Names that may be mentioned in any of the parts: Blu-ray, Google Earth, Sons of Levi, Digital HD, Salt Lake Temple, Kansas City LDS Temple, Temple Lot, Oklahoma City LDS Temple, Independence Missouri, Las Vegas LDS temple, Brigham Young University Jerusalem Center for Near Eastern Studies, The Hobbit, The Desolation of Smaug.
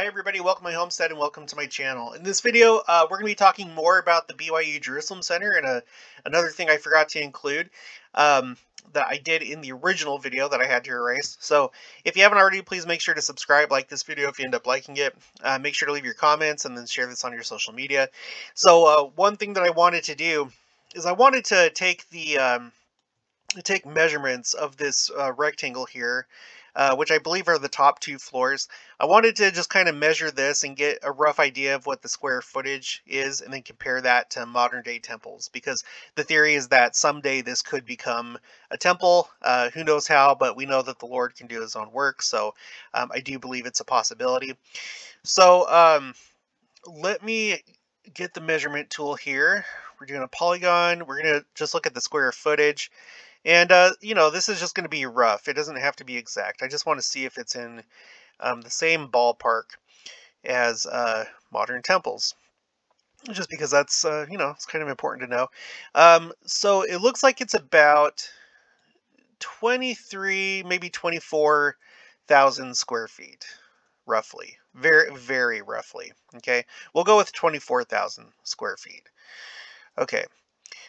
Hi everybody, welcome to my homestead and welcome to my channel. In this video, we're going to be talking more about the BYU Jerusalem Center and another thing I forgot to include that I did in the original video that I had to erase. So if you haven't already, please make sure to subscribe, like this video if you end up liking it. Make sure to leave your comments and then share this on your social media. So one thing that I wanted to do is I wanted to take the take measurements of this rectangle here, which I believe are the top two floors. I wanted to just kind of measure this and get a rough idea of what the square footage is and then compare that to modern day temples, because the theory is that someday this could become a temple. Who knows how, but we know that the Lord can do his own work. So I do believe it's a possibility. So let me get the measurement tool here. We're doing a polygon. We're going to just look at the square footage. And, you know, this is just going to be rough. It doesn't have to be exact. I just want to see if it's in the same ballpark as modern temples, just because that's, you know, it's kind of important to know. So it looks like it's about 23, maybe 24,000 square feet, roughly. Very, very roughly. Okay, we'll go with 24,000 square feet. Okay.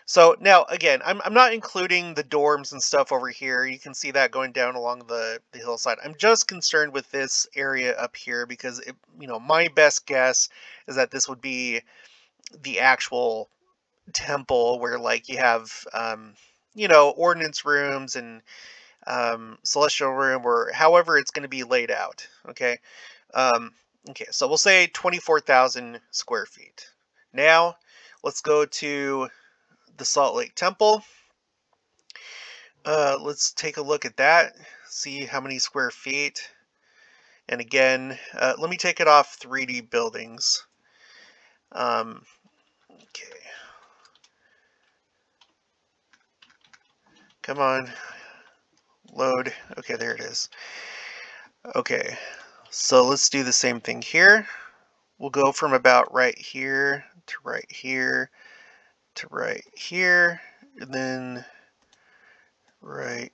So now, again, I'm not including the dorms and stuff over here. You can see that going down along the hillside. I'm just concerned with this area up here because, it, you know, my best guess is that this would be the actual temple where, like, you have, you know, ordinance rooms and celestial room or however it's going to be laid out. Okay. Okay. So we'll say 24,000 square feet. Now let's go to the Salt Lake Temple. Let's take a look at that, see how many square feet. And again, let me take it off 3D buildings. Okay. Come on, load. Okay, there it is. Okay, so let's do the same thing here. We'll go from about right here to right here to right here, and then right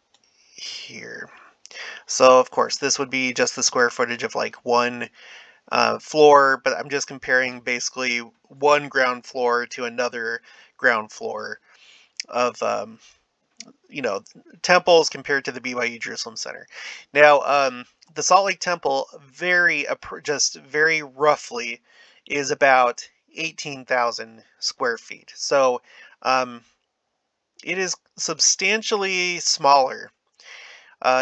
here. So of course this would be just the square footage of like one floor, but I'm just comparing basically one ground floor to another ground floor of you know, temples compared to the BYU Jerusalem Center. Now the Salt Lake Temple, just very roughly, is about 18,000 square feet. So it is substantially smaller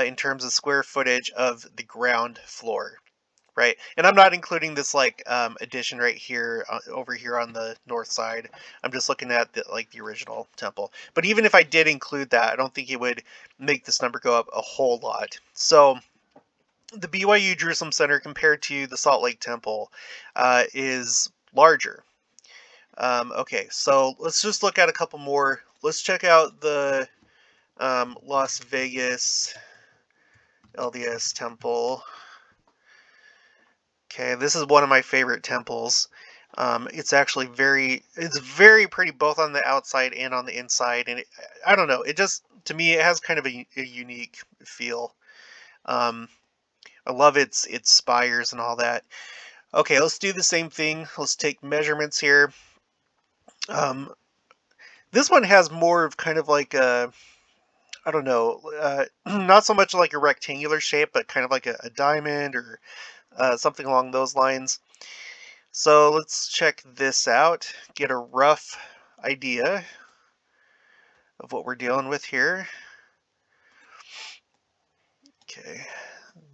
in terms of square footage of the ground floor, right? And I'm not including this like addition right here over here on the north side. I'm just looking at the, like, the original temple. But even if I did include that, I don't think it would make this number go up a whole lot. So the BYU Jerusalem Center compared to the Salt Lake Temple is larger. Okay, so let's just look at a couple more. Let's check out the Las Vegas LDS Temple. Okay, this is one of my favorite temples. It's actually very pretty, both on the outside and on the inside. And it, I don't know, it just, to me, it has kind of a unique feel. I love its spires and all that. Okay, let's do the same thing. Let's take measurements here. This one has more of kind of like a, I don't know, not so much like a rectangular shape, but kind of like a diamond or something along those lines. So let's check this out, get a rough idea of what we're dealing with here. Okay.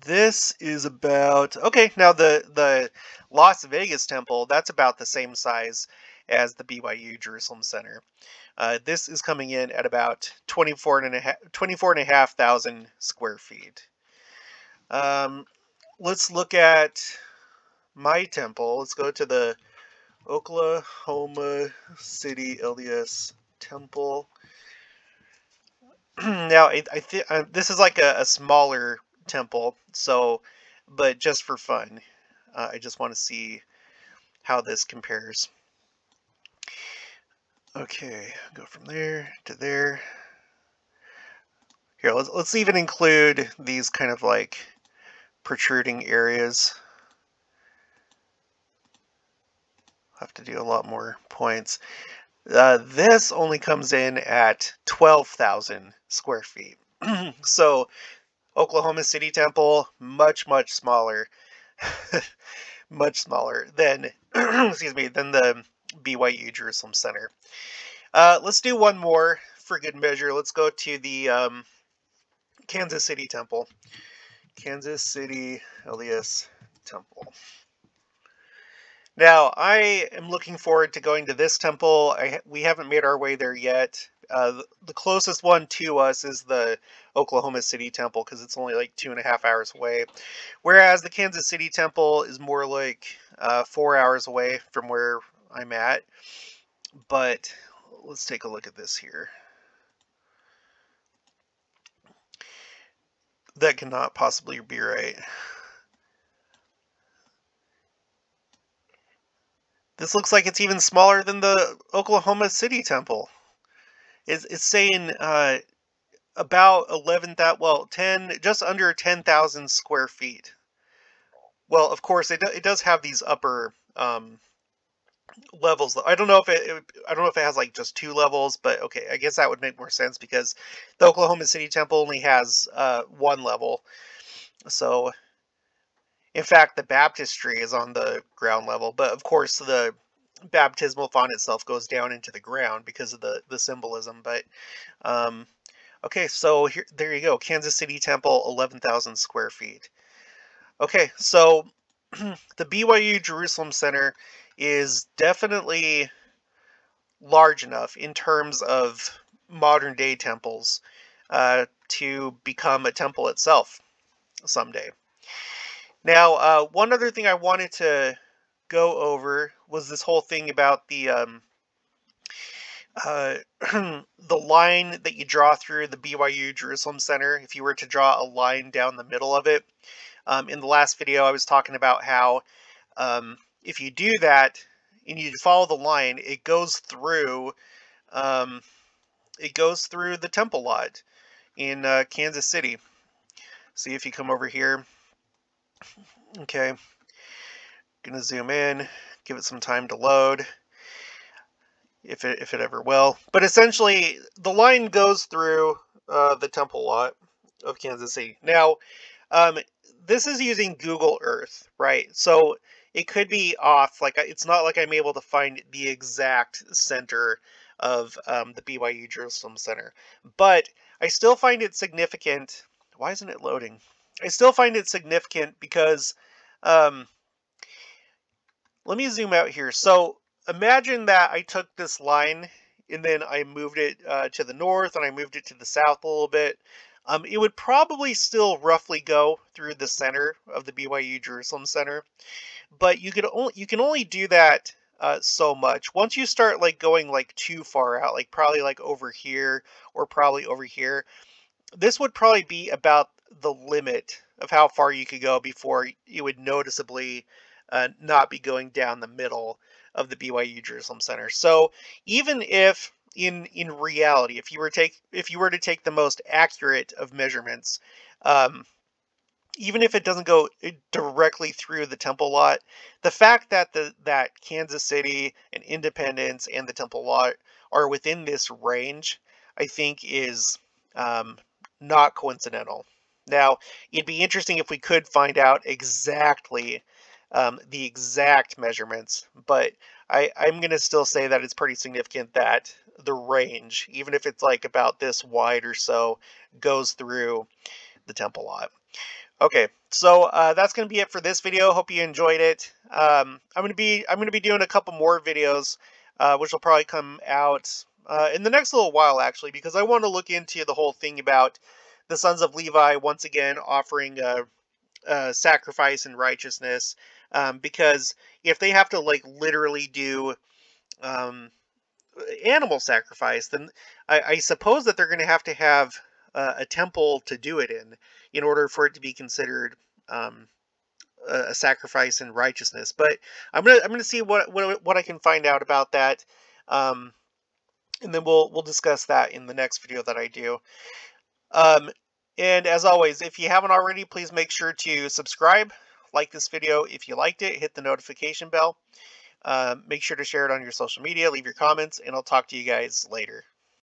This is about, okay, now the Las Vegas Temple, that's about the same size as the BYU Jerusalem Center. This is coming in at about 24,500 square feet. Let's look at my temple. Let's go to the Oklahoma City LDS Temple. Now, this is like a smaller temple, so, but just for fun, I just want to see how this compares. Okay, go from there to there. Here, let's even include these kind of like protruding areas. have to do a lot more points. This only comes in at 12,000 square feet. So Oklahoma City Temple, much smaller, much smaller than, excuse me, than the BYU Jerusalem Center. Let's do one more for good measure. Let's go to the Kansas City Temple. Kansas City LDS Temple. Now, I am looking forward to going to this temple. We haven't made our way there yet. The closest one to us is the Oklahoma City Temple because it's only like 2.5 hours away. Whereas the Kansas City Temple is more like 4 hours away from where I'm at. But let's take a look at this here. That cannot possibly be right. This looks like it's even smaller than the Oklahoma City Temple. It's saying about 10, just under 10,000 square feet. Well, of course, it does have these upper levels. I don't know if it has like just 2 levels, but okay, I guess that would make more sense because the Oklahoma City Temple only has 1 level. So. In fact, the baptistry is on the ground level, but of course the baptismal font itself goes down into the ground because of the symbolism. But okay, so here, there you go. Kansas City Temple, 11,000 square feet. Okay, so the BYU Jerusalem Center is definitely large enough in terms of modern day temples to become a temple itself someday. Now, one other thing I wanted to go over was this whole thing about the the line that you draw through the BYU Jerusalem Center. If you were to draw a line down the middle of it, in the last video I was talking about how if you do that and you follow the line, it goes through the Temple Lot in Kansas City. See if you come over here. Okay, I'm gonna zoom in, give it some time to load, if it ever will. But essentially, the line goes through the Temple Lot of Kansas City. Now, this is using Google Earth, right? So it could be off. Like it's not like I'm able to find the exact center of the BYU Jerusalem Center, but I still find it significant. Why isn't it loading? I still find it significant because, let me zoom out here. So imagine that I took this line and then I moved it to the north and I moved it to the south a little bit. It would probably still roughly go through the center of the BYU Jerusalem Center, but you can only do that so much. Once you start like going like too far out, like probably like over here or probably over here, this would probably be about the limit of how far you could go before you would noticeably not be going down the middle of the BYU Jerusalem Center. So even if in reality, if you were to take the most accurate of measurements, even if it doesn't go directly through the Temple Lot, the fact that that Kansas City and Independence and the Temple Lot are within this range, I think is not coincidental. Now, it'd be interesting if we could find out exactly the exact measurements, but I'm going to still say that it's pretty significant that the range, even if it's like about this wide or so, goes through the Temple Lot. Okay, so that's going to be it for this video. Hope you enjoyed it. I'm going to be doing a couple more videos, which will probably come out in the next little while, actually, because I want to look into the whole thing about the Sons of Levi once again offering sacrifice and righteousness, because if they have to like literally do animal sacrifice, then I suppose that they're going to have a temple to do it in order for it to be considered a sacrifice and righteousness. But I'm gonna see what I can find out about that, and then we'll discuss that in the next video that I do. And as always, if you haven't already, please make sure to subscribe, like this video if you liked it, hit the notification bell. Make sure to share it on your social media, leave your comments, and I'll talk to you guys later.